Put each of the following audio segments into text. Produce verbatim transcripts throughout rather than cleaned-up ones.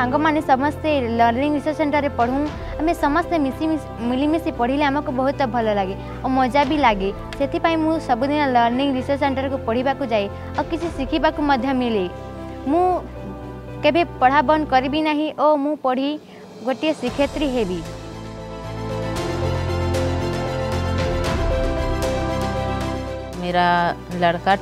सांग माने समस्ते लर्निंग रिसर्च सेंटर में पढ़ूँ आम समस्ते मिसी मिलीमिशी पढ़ले आमको बहुत भल लगे और मजा भी लगे से मु सबुद लर्निंग रिसर्च सेंटर को पढ़ा जाए और किसी शिखा मिले मु केबे पढ़ा बंद करी ना और मु पढ़ी गोटे शिक्षेत्री हेबी। मेरा लड़का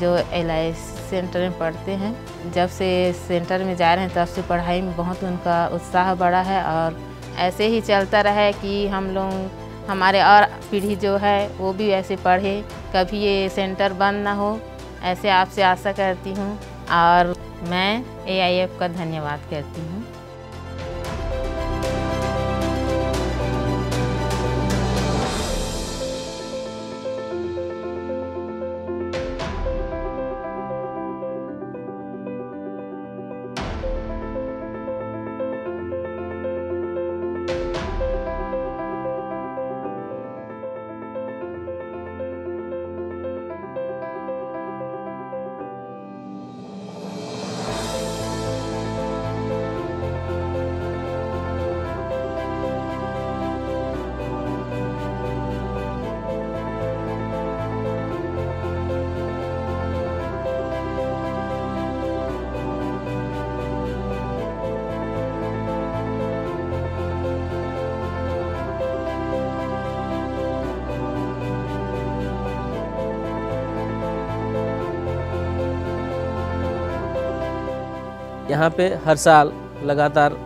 जो एलआई सेंटर में पढ़ते हैं, जब से सेंटर में जा रहे हैं तब से पढ़ाई में बहुत उनका उत्साह बढ़ा है और ऐसे ही चलता रहे कि हम लोग हमारे और पीढ़ी जो है वो भी ऐसे पढ़े, कभी ये सेंटर बंद ना हो, ऐसे आपसे आशा करती हूँ और मैं ए आई एफ का धन्यवाद करती हूँ। यहाँ पे हर साल लगातार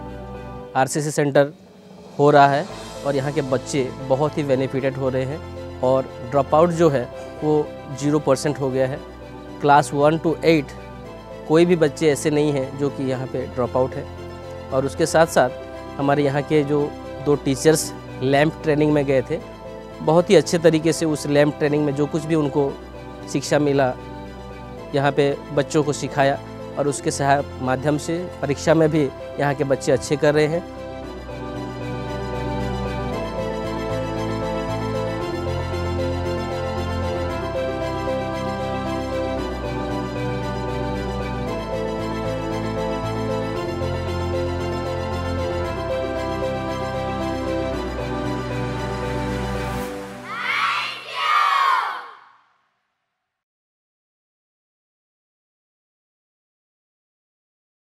आर सी सी सेंटर हो रहा है और यहाँ के बच्चे बहुत ही बेनिफिटेड हो रहे हैं और ड्रॉप आउट जो है वो जीरो परसेंट हो गया है। क्लास वन टू एट कोई भी बच्चे ऐसे नहीं हैं जो कि यहाँ पे ड्रॉप आउट है। और उसके साथ साथ हमारे यहाँ के जो दो टीचर्स लैम्प ट्रेनिंग में गए थे, बहुत ही अच्छे तरीके से उस लैम्प ट्रेनिंग में जो कुछ भी उनको शिक्षा मिला यहाँ पे बच्चों को सिखाया और उसके सहायक माध्यम से परीक्षा में भी यहाँ के बच्चे अच्छे कर रहे हैं।